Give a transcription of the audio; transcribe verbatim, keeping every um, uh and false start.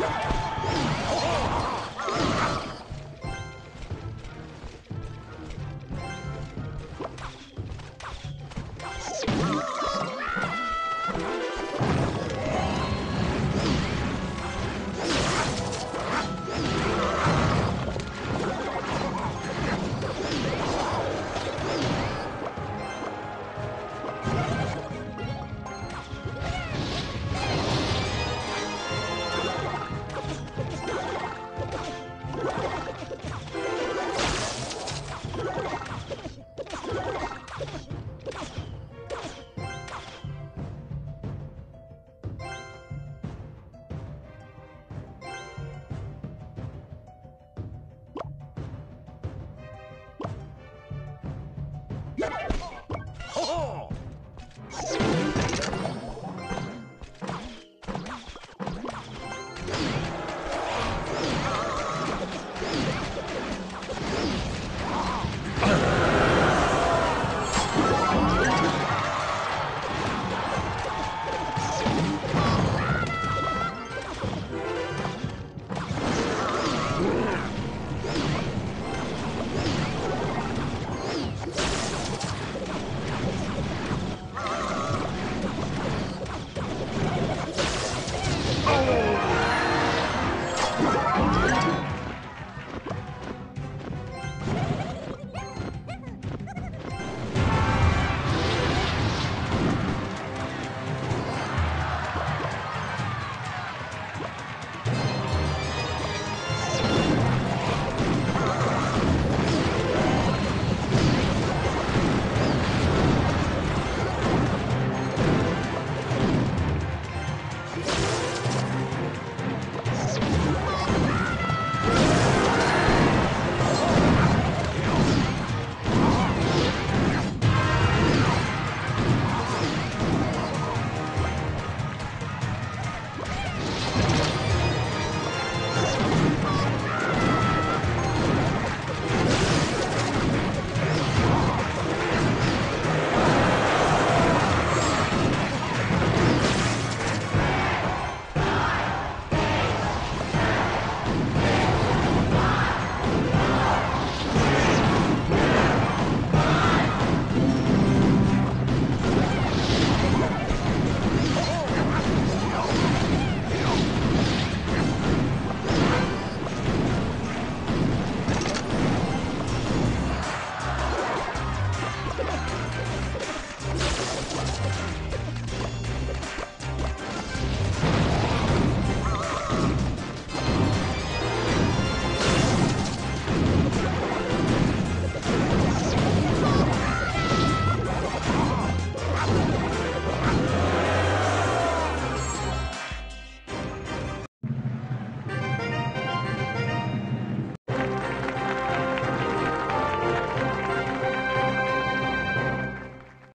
Yeah.